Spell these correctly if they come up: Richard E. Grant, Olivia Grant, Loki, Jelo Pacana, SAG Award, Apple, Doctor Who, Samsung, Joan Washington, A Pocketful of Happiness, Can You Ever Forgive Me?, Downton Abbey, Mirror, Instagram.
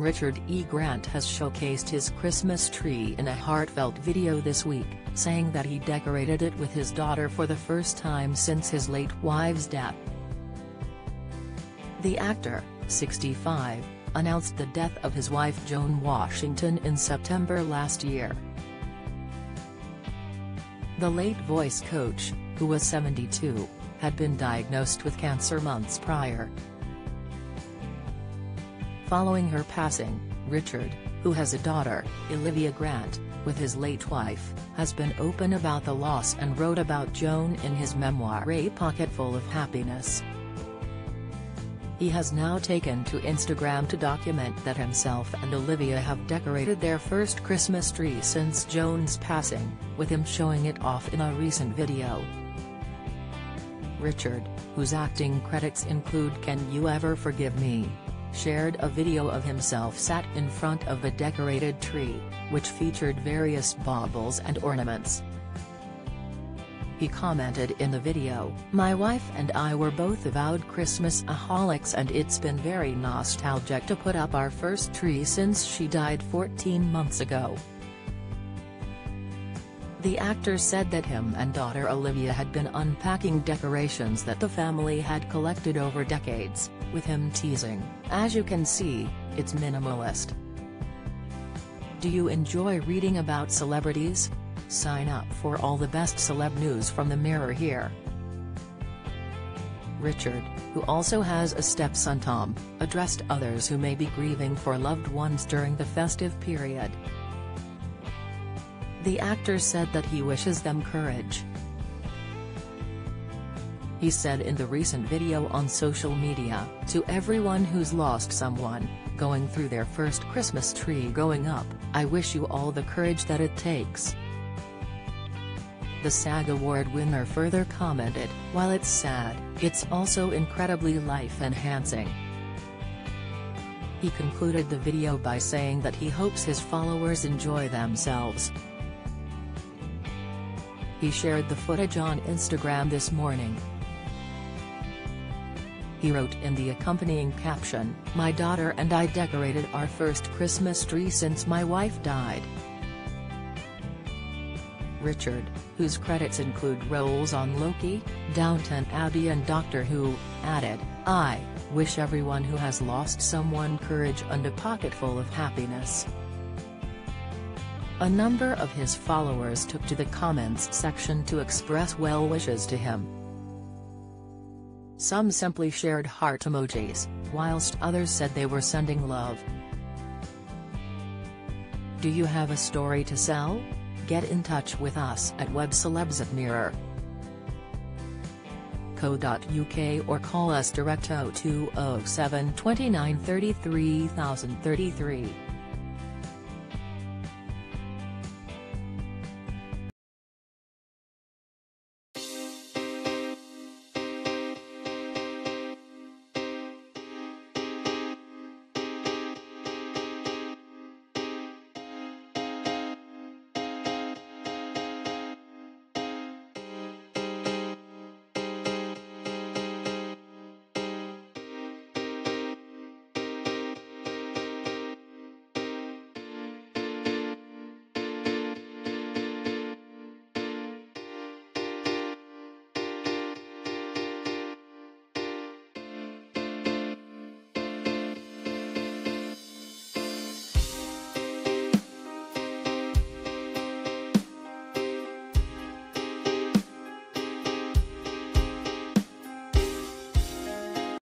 Richard E. Grant has showcased his Christmas tree in a heartfelt video this week, saying that he decorated it with his daughter for the first time since his late wife's death. The actor, 65, announced the death of his wife Joan Washington in September last year. The late voice coach, who was 72, had been diagnosed with cancer months prior. Following her passing, Richard, who has a daughter, Olivia Grant, with his late wife, has been open about the loss and wrote about Joan in his memoir A Pocketful of Happiness. He has now taken to Instagram to document that himself and Olivia have decorated their first Christmas tree since Joan's passing, with him showing it off in a recent video. Richard, whose acting credits include Can You Ever Forgive Me?, shared a video of himself sat in front of a decorated tree, which featured various baubles and ornaments. He commented in the video, "My wife and I were both avowed Christmas-aholics and it's been very nostalgic to put up our first tree since she died 14 months ago." The actor said that him and daughter Olivia had been unpacking decorations that the family had collected over decades, with him teasing, "As you can see, it's minimalist." Do you enjoy reading about celebrities? Sign up for all the best celeb news from the Mirror here. Richard, who also has a stepson Tom, addressed others who may be grieving for loved ones during the festive period. The actor said that he wishes them courage. He said in the recent video on social media, "To everyone who's lost someone, going through their first Christmas tree going up, I wish you all the courage that it takes." The SAG Award winner further commented, "While it's sad, it's also incredibly life-enhancing." He concluded the video by saying that he hopes his followers enjoy themselves. He shared the footage on Instagram this morning. He wrote in the accompanying caption, "My daughter and I decorated our first Christmas tree since my wife died." Richard, whose credits include roles on Loki, Downton Abbey and Doctor Who, added, "I wish everyone who has lost someone courage and a pocketful of happiness." A number of his followers took to the comments section to express well wishes to him. Some simply shared heart emojis, whilst others said they were sending love. Do you have a story to sell? Get in touch with us at webcelebs@mirror.co.uk or call us direct 0207 29 33 033.